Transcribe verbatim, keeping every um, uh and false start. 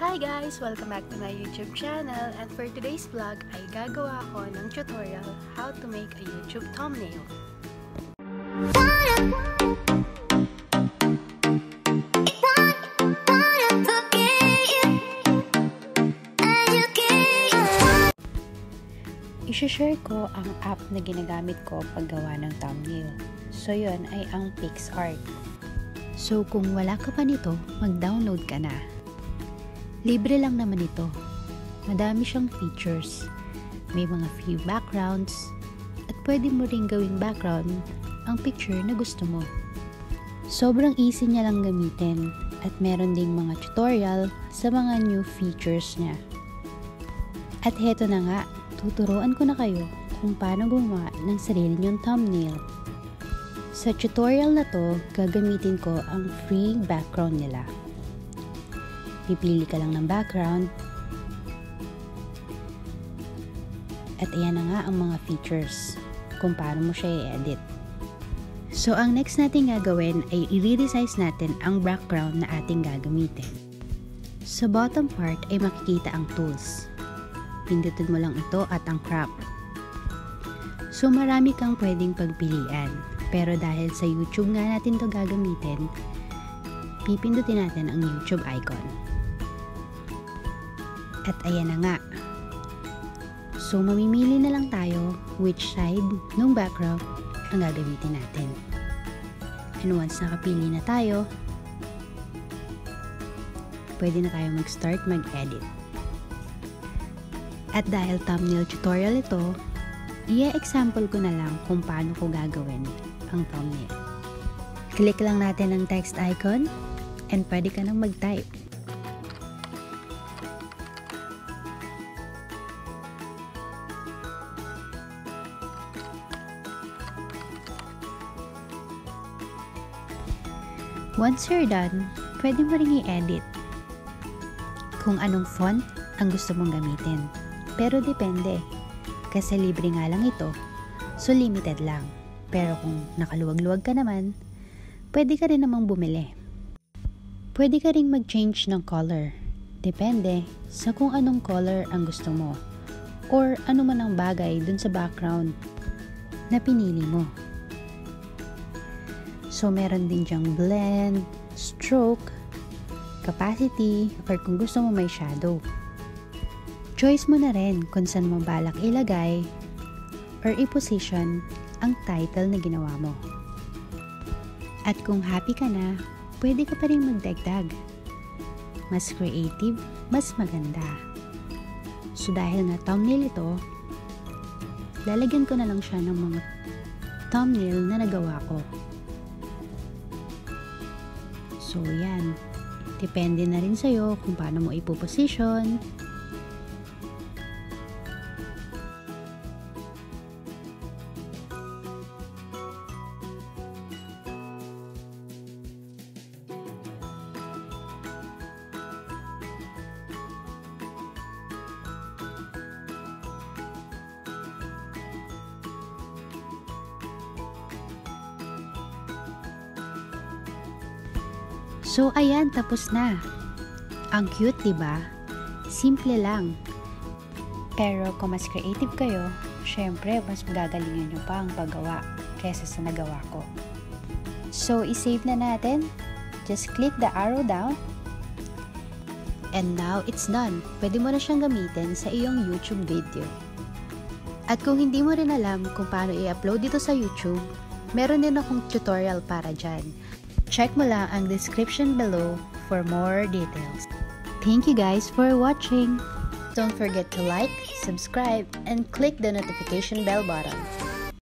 Hi guys! Welcome back to my YouTube channel, and for today's vlog ay gagawa ako ng tutorial how to make a YouTube thumbnail. I-share ko ang app na ginagamit ko paggawa ng thumbnail. So yun ay ang PixArt. So kung wala ka pa nito, mag-download ka na. Libre lang naman ito. Madami siyang features. May mga free backgrounds at pwede mo ring gawing background ang picture na gusto mo. Sobrang easy niya lang gamitin at meron ding mga tutorial sa mga new features niya. At heto na nga, tuturuan ko na kayo kung paano gumawa ng sarili niyong thumbnail. Sa tutorial na to, gagamitin ko ang free background nila. Pipili ka lang ng background. At ayan na nga ang mga features kung paano mo siya i-edit. So, ang next natin gagawin ay i-resize natin ang background na ating gagamitin. Sa bottom part ay makikita ang tools. Pindutin mo lang ito at ang crop. So, marami kang pwedeng pagpilian. Pero dahil sa YouTube nga natin ito gagamitin, pipindutin natin ang YouTube icon. At ayan na nga. So, mamimili na lang tayo which side ng background ang gagamitin natin. And once nakapili na tayo, pwede na tayo mag-start mag-edit. At dahil thumbnail tutorial ito, i-example ko na lang kung paano ko gagawin ang thumbnail. Click lang natin ang text icon and pwede ka nang mag-type. Once you're done, pwede mo ring i-edit kung anong font ang gusto mong gamitin. Pero depende, kasi libre nga lang ito, so limited lang. Pero kung nakaluwag-luwag ka naman, pwede ka rin namang bumili. Pwede ka rin mag-change ng color. Depende sa kung anong color ang gusto mo or ano man ang bagay dun sa background na pinili mo. So, meron din dyang blend, stroke, opacity, or kung gusto mo may shadow. Choice mo na rin kung saan mo balak ilagay or i-position ang title na ginawa mo. At kung happy ka na, pwede ka pa rin magdagdag. Mas creative, mas maganda. So dahil na thumbnail ito, lalagyan ko na lang siya ng mga thumbnail na nagawa ko. So yan. Depende na rin sa'yo kung paano mo ipoposition. So, ayan, tapos na. Ang cute, diba? Simple lang. Pero kung mas creative kayo, syempre, mas magagalingan nyo pa ang paggawa kesa sa nagawa ko. So, isave na natin. Just click the arrow down. And now, it's done. Pwede mo na siyang gamitin sa iyong YouTube video. At kung hindi mo rin alam kung paano i-upload dito sa YouTube, meron din akong tutorial para dyan. Check mo lang ang description below for more details. Thank you guys for watching. Don't forget to like, subscribe, and click the notification bell button.